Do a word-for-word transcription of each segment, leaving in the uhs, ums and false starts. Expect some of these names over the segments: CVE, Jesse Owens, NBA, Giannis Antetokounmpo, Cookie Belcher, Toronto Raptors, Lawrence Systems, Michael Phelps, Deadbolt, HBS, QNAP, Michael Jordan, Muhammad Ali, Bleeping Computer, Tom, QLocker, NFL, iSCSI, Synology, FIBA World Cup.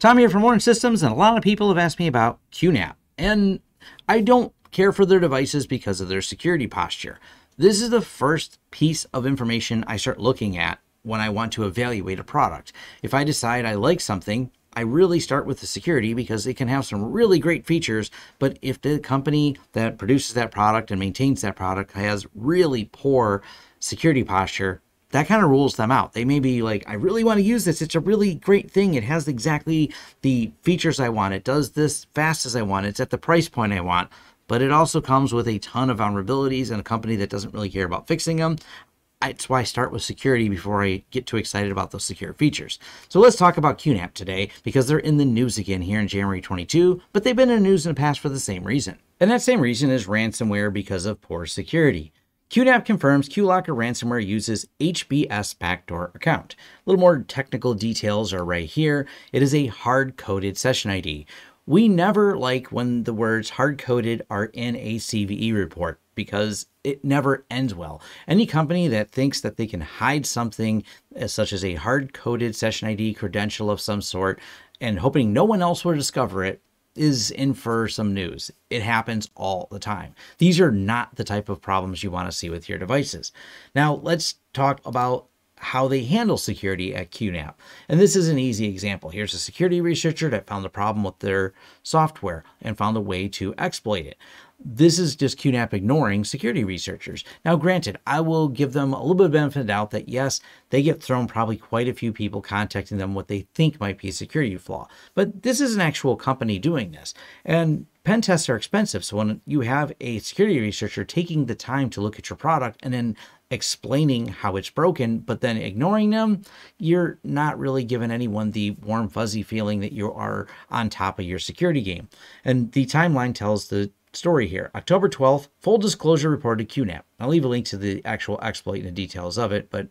Tom here from Lawrence Systems, and a lot of people have asked me about Q NAP, and I don't care for their devices because of their security posture. This is the first piece of information I start looking at when I want to evaluate a product. If I decide I like something, I really start with the security because it can have some really great features, but if the company that produces that product and maintains that product has really poor security posture, that kind of rules them out. They may be like, I really want to use this. It's a really great thing. It has exactly the features I want. It does this fast as I want. It's at the price point I want, but it also comes with a ton of vulnerabilities and a company that doesn't really care about fixing them. That's why I start with security before I get too excited about those secure features. So let's talk about Q NAP today, because they're in the news again here in January twenty-two, but they've been in the news in the past for the same reason. And that same reason is ransomware because of poor security. Q NAP confirms QLocker ransomware uses H B S backdoor account. A little more technical details are right here. It is a hard-coded session I D. We never like when the words hard-coded are in a C V E report because it never ends well. Any company that thinks that they can hide something as such as a hard-coded session I D credential of some sort and hoping no one else will discover it is in for some news. It happens all the time. These are not the type of problems you want to see with your devices. Now let's talk about how they handle security at Q NAP. And this is an easy example. Here's a security researcher that found the problem with their software and found a way to exploit it. This is just Q NAP ignoring security researchers. Now, granted, I will give them a little bit of benefit of the doubt that yes, they get thrown probably quite a few people contacting them what they think might be a security flaw, but this is an actual company doing this. And pen tests are expensive. So when you have a security researcher taking the time to look at your product and then explaining how it's broken, but then ignoring them, you're not really giving anyone the warm, fuzzy feeling that you are on top of your security game. And the timeline tells the story here. October twelfth, full disclosure reported Q NAP. I'll leave a link to the actual exploit and the details of it, but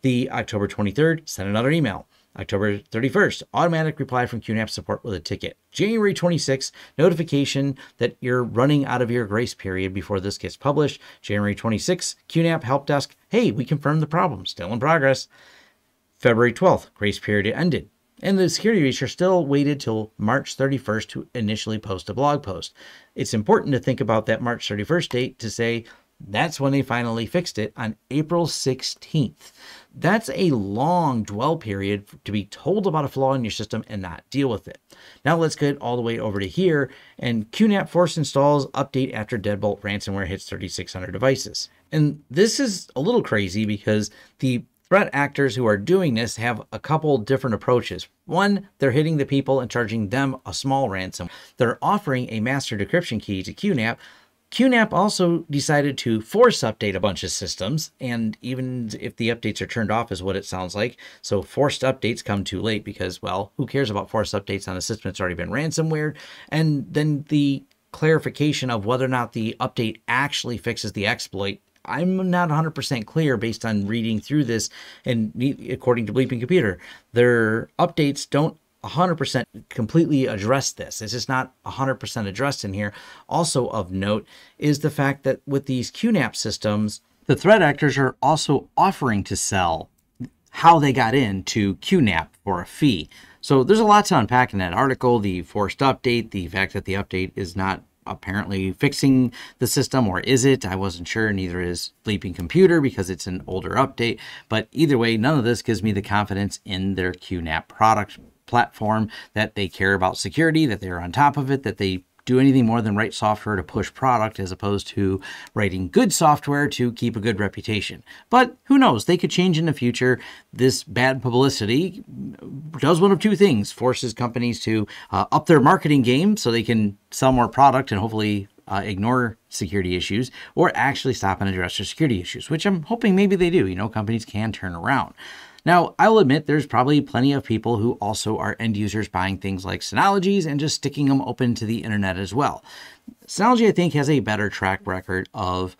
the October twenty-third, sent another email. October thirty-first, automatic reply from Q NAP support with a ticket. January twenty-sixth, notification that you're running out of your grace period before this gets published. January twenty-sixth, Q NAP help desk. Hey, we confirmed the problem, still in progress. February twelfth, grace period ended. And the security researcher still waited till March thirty-first to initially post a blog post. It's important to think about that March thirty-first date to say, that's when they finally fixed it on April sixteenth. That's a long dwell period to be told about a flaw in your system and not deal with it. Now let's get all the way over to here, and Q NAP force installs update after Deadbolt ransomware hits thirty-six hundred devices. And this is a little crazy because the threat actors who are doing this have a couple different approaches. One, they're hitting the people and charging them a small ransom. They're offering a master decryption key to Q NAP. Q NAP also decided to force update a bunch of systems, and even if the updates are turned off is what it sounds like. So forced updates come too late because, well, who cares about forced updates on a system that's already been ransomware? And then the clarification of whether or not the update actually fixes the exploit, I'm not one hundred percent clear based on reading through this, and according to Bleeping Computer, their updates don't one hundred percent completely address this. It's just not one hundred percent addressed in here. Also of note is the fact that with these Q NAP systems, the threat actors are also offering to sell how they got into Q NAP for a fee. So there's a lot to unpack in that article, the forced update, the fact that the update is not apparently fixing the system, or is it? I wasn't sure. Neither is Bleeping Computer because it's an older update. But either way, none of this gives me the confidence in their Q NAP product platform that they care about security, that they're on top of it, that they do anything more than write software to push product as opposed to writing good software to keep a good reputation. But who knows? They could change in the future. This bad publicity does one of two things. Forces companies to uh, up their marketing game so they can sell more product and hopefully Uh, ignore security issues, or actually stop and address their security issues, which I'm hoping maybe they do. You know, companies can turn around. Now, I'll admit there's probably plenty of people who also are end users buying things like Synologies and just sticking them open to the internet as well. Synology, I think, has a better track record of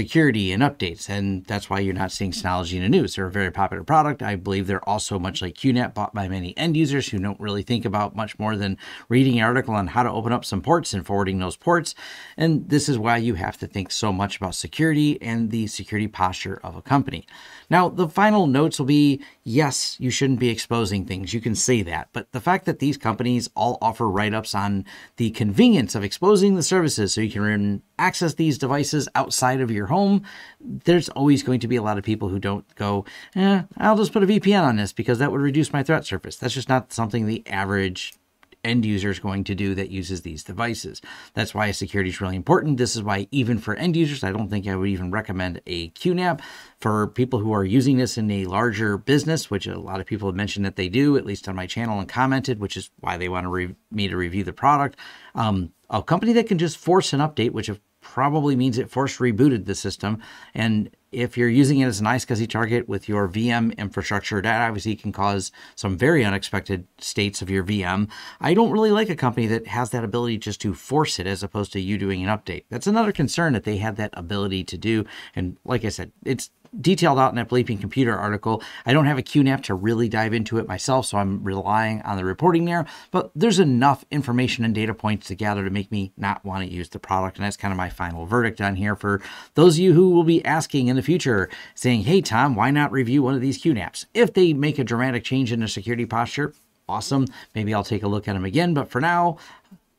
security and updates, and that's why you're not seeing Synology in the news. They're a very popular product. I believe they're also much like Q NAP, bought by many end users who don't really think about much more than reading an article on how to open up some ports and forwarding those ports. And this is why you have to think so much about security and the security posture of a company. Now, the final notes will be yes, you shouldn't be exposing things. You can say that. But the fact that these companies all offer write-ups on the convenience of exposing the services so you can access these devices outside of your home, there's always going to be a lot of people who don't go, eh, I'll just put a V P N on this because that would reduce my threat surface. That's just not something the average end user is going to do that uses these devices. That's why security is really important. This is why even for end users, I don't think I would even recommend a Q NAP. For people who are using this in a larger business, which a lot of people have mentioned that they do, at least on my channel and commented, which is why they want to re- me to review the product. Um, a company that can just force an update, which of probably means it force rebooted the system. And if you're using it as an iSCSI target with your V M infrastructure, that obviously can cause some very unexpected states of your V M. I don't really like a company that has that ability just to force it as opposed to you doing an update. That's another concern that they had that ability to do. And like I said, it's detailed out in that Bleeping Computer article. I don't have a Q NAP to really dive into it myself, so I'm relying on the reporting there, but there's enough information and data points to gather to make me not want to use the product. And that's kind of my final verdict on here for those of you who will be asking in the future, saying, hey, Tom, why not review one of these Q NAPs? If they make a dramatic change in their security posture, awesome. Maybe I'll take a look at them again, but for now,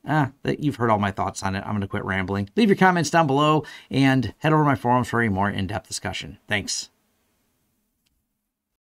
Uh, you've heard all my thoughts on it. I'm going to quit rambling. Leave your comments down below and head over to my forums for a more in-depth discussion. Thanks.